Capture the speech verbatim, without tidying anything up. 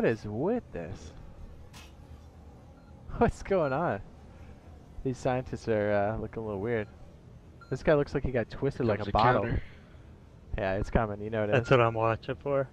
What is with this? What's going on? These scientists are uh, looking a little weird. This guy looks like he got twisted like a bottle. Counter. Yeah, it's coming. You know it is. That's what I'm watching for.